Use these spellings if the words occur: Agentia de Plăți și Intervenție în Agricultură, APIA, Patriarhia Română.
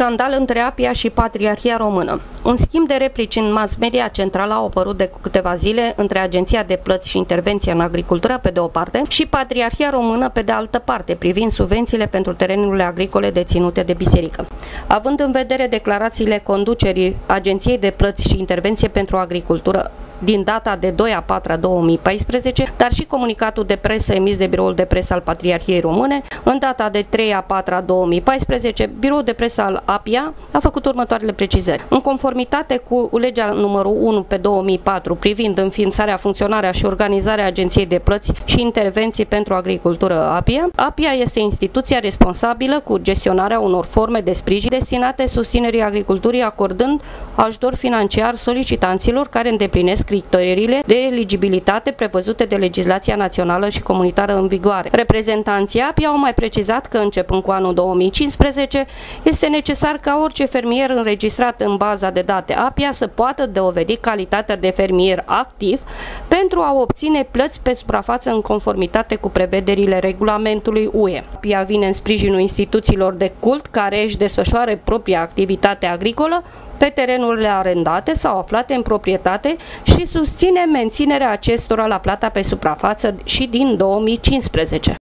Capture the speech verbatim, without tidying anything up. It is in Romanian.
Scandal între APIA și Patriarhia Română. Un schimb de replici în mass media centrală a apărut de câteva zile între Agenția de Plăți și Intervenție în Agricultură, pe de o parte, și Patriarhia Română, pe de altă parte, privind subvențiile pentru terenurile agricole deținute de biserică. Având în vedere declarațiile conducerii Agenției de Plăți și Intervenție pentru Agricultură din data de doi a patra două mii paisprezece, dar și comunicatul de presă emis de Biroul de Presă al Patriarhiei Române, în data de trei a patra două mii paisprezece, Biroul de Presă al APIA a făcut următoarele precizări. În conformitate cu legea numărul unu pe două mii patru, privind înființarea, funcționarea și organizarea Agenției de Plăți și Intervenții pentru Agricultură APIA, APIA este instituția responsabilă cu gestionarea unor forme de sprijin destinate susținerii agriculturii, acordând ajutor financiar solicitanților care îndeplinesc criteriile de eligibilitate prevăzute de legislația națională și comunitară în vigoare. Reprezentanții APIA au mai precizat că începând cu anul două mii cincisprezece este necesar ca orice fermier înregistrat în baza de date APIA să poată dovedi calitatea de fermier activ pentru a obține plăți pe suprafață în conformitate cu prevederile regulamentului U E. APIA vine în sprijinul instituțiilor de cult care își desfășoară propria activitate agricolă pe terenurile arendate sau aflate în proprietate și susține menținerea acestora la plata pe suprafață și din două mii cincisprezece.